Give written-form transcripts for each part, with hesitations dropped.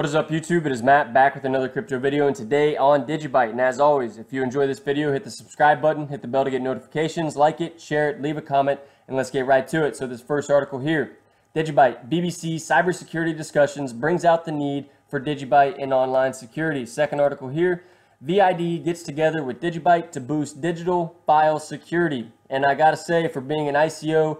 What is up, YouTube? It is Matt back with another crypto video, and today on DigiByte. And as always, if you enjoy this video, hit the subscribe button, hit the bell to get notifications, like it, share it, leave a comment, and let's get right to it. So this first article here, DigiByte, BBC cybersecurity discussions brings out the need for DigiByte in online security. Second article here, V-ID gets together with DigiByte to boost digital file security. And I gotta say, for being an ICO,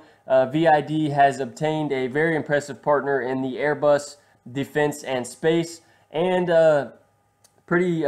V-ID has obtained a very impressive partner in the Airbus Defense and Space, and pretty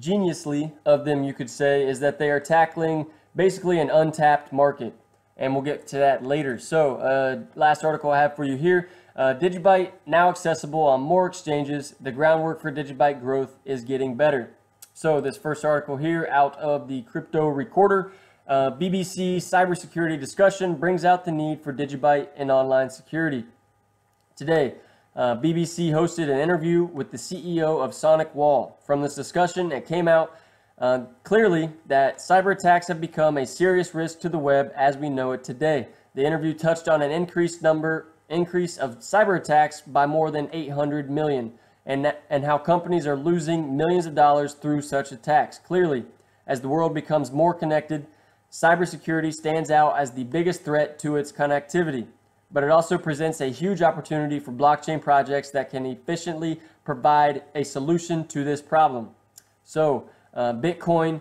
geniusly of them, you could say, is that they are tackling basically an untapped market, and we'll get to that later. So last article I have for you here, DigiByte now accessible on more exchanges. The groundwork for DigiByte growth is getting better. So this first article here out of the Crypto Recorder, BBC cybersecurity discussion brings out the need for DigiByte in online security. Today, BBC hosted an interview with the CEO of SonicWall. From this discussion, it came out clearly that cyber attacks have become a serious risk to the web as we know it today. The interview touched on an increase of cyber attacks by more than 800 million, and how companies are losing millions of dollars through such attacks. Clearly, as the world becomes more connected, cybersecurity stands out as the biggest threat to its connectivity. But it also presents a huge opportunity for blockchain projects that can efficiently provide a solution to this problem. So Bitcoin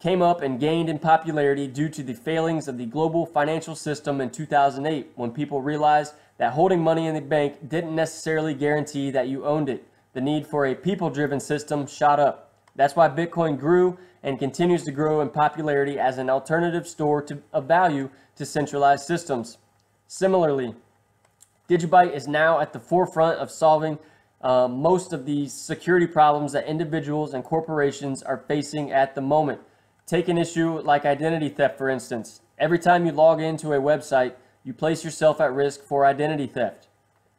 came up and gained in popularity due to the failings of the global financial system in 2008, when people realized that holding money in the bank didn't necessarily guarantee that you owned it. The need for a people-driven system shot up. That's why Bitcoin grew and continues to grow in popularity as an alternative store of value to centralized systems. Similarly, DigiByte is now at the forefront of solving most of the security problems that individuals and corporations are facing at the moment. Take an issue like identity theft, for instance. Every time you log into a website, you place yourself at risk for identity theft.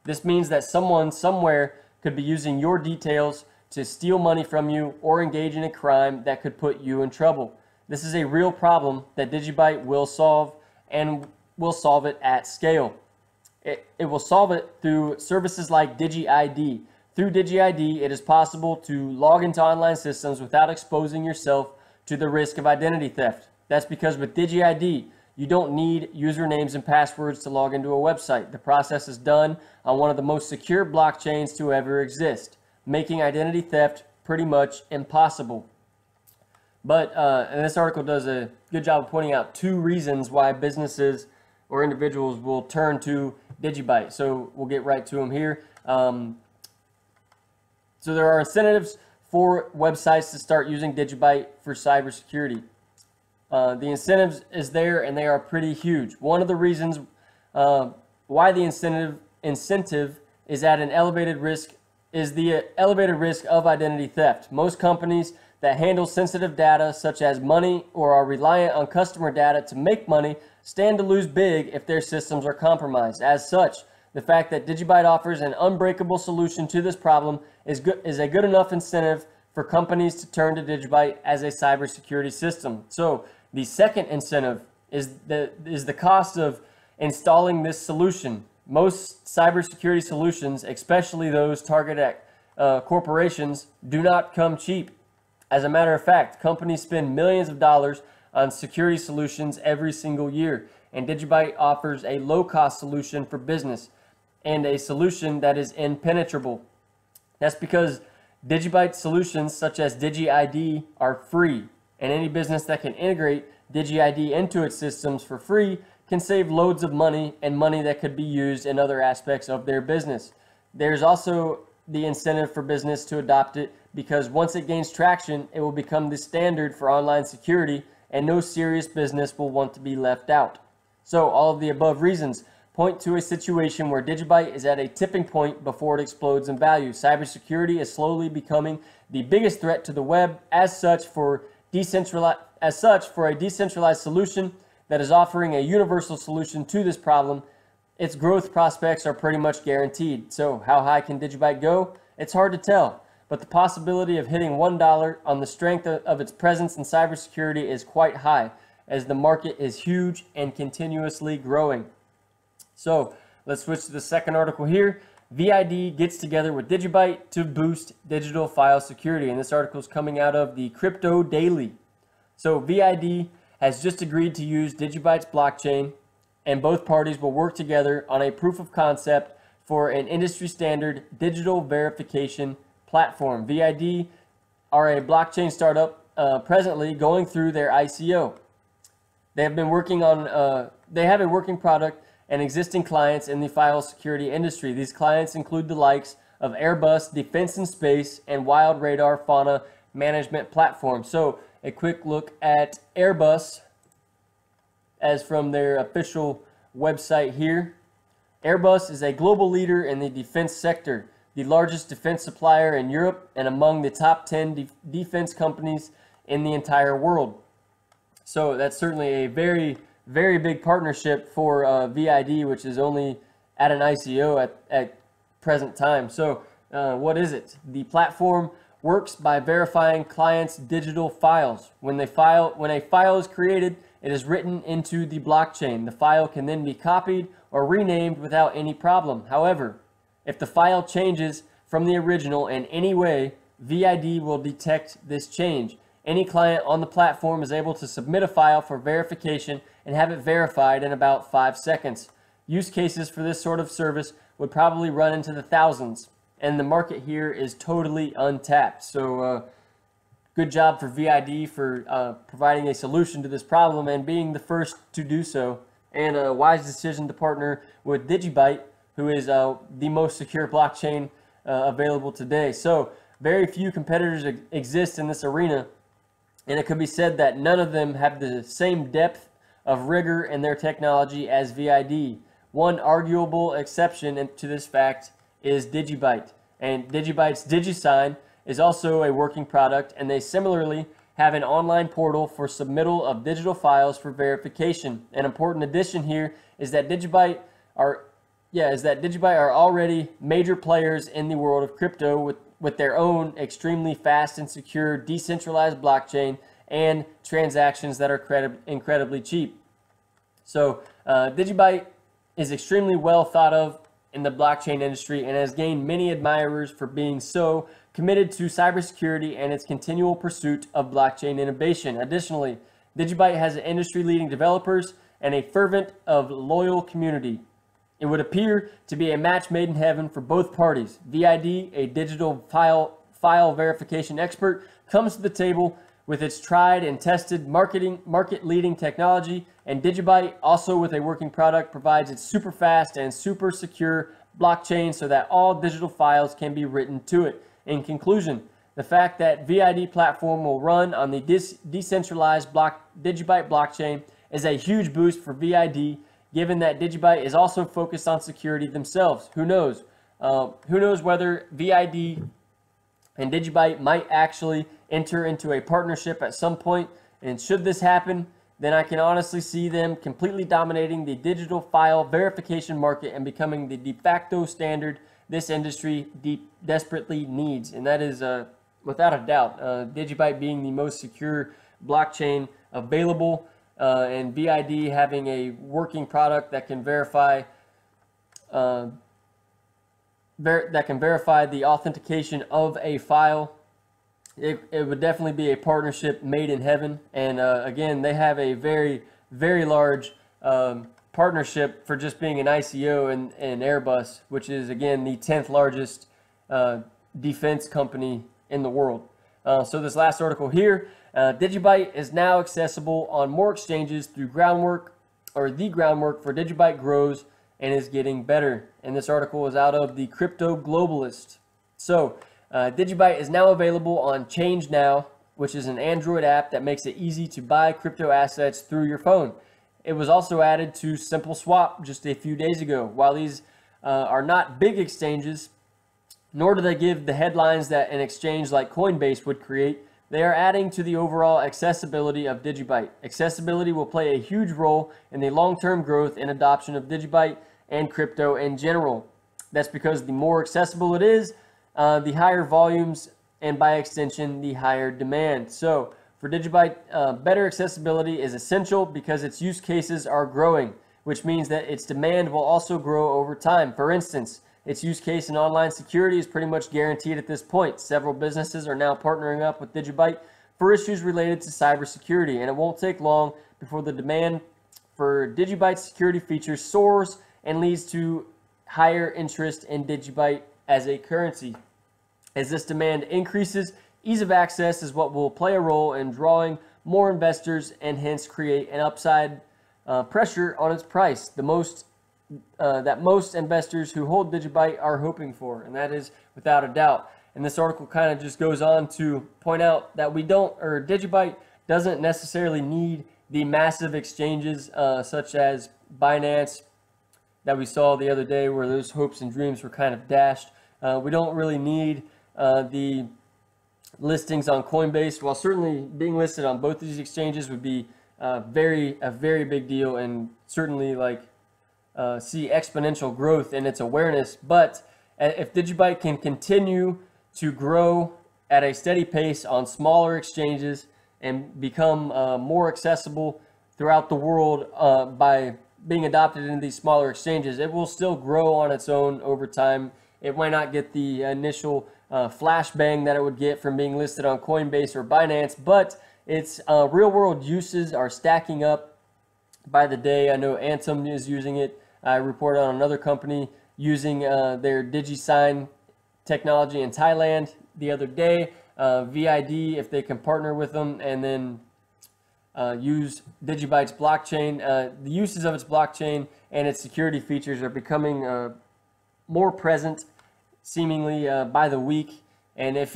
This means that someone somewhere could be using your details to steal money from you or engage in a crime that could put you in trouble. This is a real problem that DigiByte will solve, and will solve it at scale. It will solve it through services like DigiID. Through DigiID, it is possible to log into online systems without exposing yourself to the risk of identity theft. That's because with DigiID, you don't need usernames and passwords to log into a website. The process is done on one of the most secure blockchains to ever exist, making identity theft pretty much impossible. But and this article does a good job of pointing out two reasons why businesses or individuals will turn to DigiByte. So we'll get right to them here. So there are incentives for websites to start using DigiByte for cybersecurity. The incentives is there, and they are pretty huge. One of the reasons why the incentive is at an elevated risk is the elevated risk of identity theft. Most companies that handle sensitive data such as money or are reliant on customer data to make money stand to lose big if their systems are compromised. As such, the fact that DigiByte offers an unbreakable solution to this problem is a good enough incentive for companies to turn to DigiByte as a cybersecurity system. So the second incentive is the cost of installing this solution. Most cybersecurity solutions, especially those targeted at corporations, do not come cheap. As a matter of fact, companies spend millions of dollars on security solutions every single year, and DigiByte offers a low-cost solution for business and a solution that is impenetrable. That's because DigiByte solutions such as DigiID are free, and any business that can integrate DigiID into its systems for free can save loads of money, and money that could be used in other aspects of their business. There's also the incentive for business to adopt it, because once it gains traction, it will become the standard for online security, and no serious business will want to be left out. So all of the above reasons point to a situation where DigiByte is at a tipping point before it explodes in value. Cybersecurity is slowly becoming the biggest threat to the web. As such, for a decentralized solution that is offering a universal solution to this problem, its growth prospects are pretty much guaranteed. So how high can DigiByte go? It's hard to tell, but the possibility of hitting $1 on the strength of its presence in cybersecurity is quite high, as the market is huge and continuously growing. So let's switch to the second article here. V-ID gets together with DigiByte to boost digital file security. And this article is coming out of the Crypto Daily. So V-ID has just agreed to use DigiByte's blockchain, and both parties will work together on a proof of concept for an industry standard digital verification platform. V-ID are a blockchain startup presently going through their ICO. They have been working on, they have a working product and existing clients in the file security industry. These clients include the likes of Airbus Defense and Space and Wild Radar Fauna Management Platform. So a quick look at Airbus as from their official website here. Airbus is a global leader in the defense sector, the largest defense supplier in Europe and among the top 10 defense companies in the entire world. So that's certainly a very big partnership for V-ID, which is only at an ICO at present time. So what is it? The platform works by verifying clients' digital files. When a file is created, it is written into the blockchain. The file can then be copied or renamed without any problem. However, if the file changes from the original in any way, V-ID will detect this change. Any client on the platform is able to submit a file for verification and have it verified in about 5 seconds. Use cases for this sort of service would probably run into the thousands, and the market here is totally untapped. So good job for V-ID for providing a solution to this problem and being the first to do so, and a wise decision to partner with DigiByte, who is the most secure blockchain available today. So very few competitors exist in this arena, and it could be said that none of them have the same depth of rigor in their technology as V-ID. One arguable exception to this fact is DigiByte, and DigiByte's DigiSign is also a working product, and they similarly have an online portal for submittal of digital files for verification. An important addition here is that DigiByte are already major players in the world of crypto with their own extremely fast and secure decentralized blockchain and transactions that are incredibly cheap. So DigiByte is extremely well thought of in the blockchain industry and has gained many admirers for being so committed to cybersecurity and its continual pursuit of blockchain innovation. Additionally, DigiByte has industry-leading developers and a fervent of loyal community. It would appear to be a match made in heaven for both parties. V-ID, a digital file verification expert, comes to the table with its tried and tested market-leading technology, and DigiByte, also with a working product, provides its super fast and super secure blockchain so that all digital files can be written to it. In conclusion, the fact that V-ID platform will run on the decentralized DigiByte blockchain is a huge boost for V-ID, given that DigiByte is also focused on security themselves. Who knows? Who knows whether V-ID and DigiByte might actually enter into a partnership at some point, and should this happen, then I can honestly see them completely dominating the digital file verification market and becoming the de facto standard this industry desperately needs. And that is without a doubt, DigiByte being the most secure blockchain available, and V-ID having a working product that can verify the authentication of a file. It would definitely be a partnership made in heaven, and again, they have a very large partnership for just being an ICO and Airbus, which is again the 10th largest defense company in the world. So this last article here, DigiByte is now accessible on more exchanges through Groundwork, or the groundwork for DigiByte grows and is getting better. And this article is out of the Crypto Globalist. So DigiByte is now available on ChangeNow, which is an Android app that makes it easy to buy crypto assets through your phone. It was also added to SimpleSwap just a few days ago. While these are not big exchanges, nor do they give the headlines that an exchange like Coinbase would create, they are adding to the overall accessibility of DigiByte. Accessibility will play a huge role in the long-term growth and adoption of DigiByte and crypto in general. That's because the more accessible it is, the higher volumes, and by extension, the higher demand. So for DigiByte, better accessibility is essential because its use cases are growing, which means that its demand will also grow over time. For instance, Its use case in online security is pretty much guaranteed at this point. Several businesses are now partnering up with DigiByte for issues related to cybersecurity, and it won't take long before the demand for DigiByte security features soars and leads to higher interest in DigiByte as a currency. As this demand increases, ease of access is what will play a role in drawing more investors and hence create an upside pressure on its price, the most investors who hold DigiByte are hoping for, and that is without a doubt. And this article kind of just goes on to point out that DigiByte doesn't necessarily need the massive exchanges such as Binance that we saw the other day, where those hopes and dreams were kind of dashed. We don't really need the listings on Coinbase. While certainly being listed on both of these exchanges would be a very big deal, and certainly see exponential growth in its awareness, but if DigiByte can continue to grow at a steady pace on smaller exchanges and become more accessible throughout the world by being adopted into these smaller exchanges, it will still grow on its own over time. It might not get the initial flashbang that it would get from being listed on Coinbase or Binance, but its real-world uses are stacking up by the day. I know Anthem is using it. I reported on another company using their DigiSign technology in Thailand the other day. V-ID, if they can partner with them and then use DigiByte's blockchain. The uses of its blockchain and its security features are becoming more present seemingly by the week. And if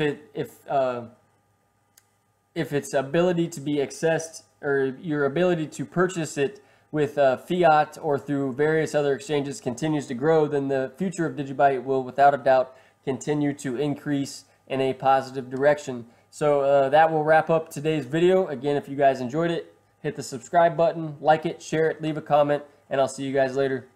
its ability to be accessed, or your ability to purchase it with fiat or through various other exchanges, continues to grow, then the future of DigiByte will without a doubt continue to increase in a positive direction. So that will wrap up today's video. Again, if you guys enjoyed it, hit the subscribe button, like it, share it, leave a comment, and I'll see you guys later.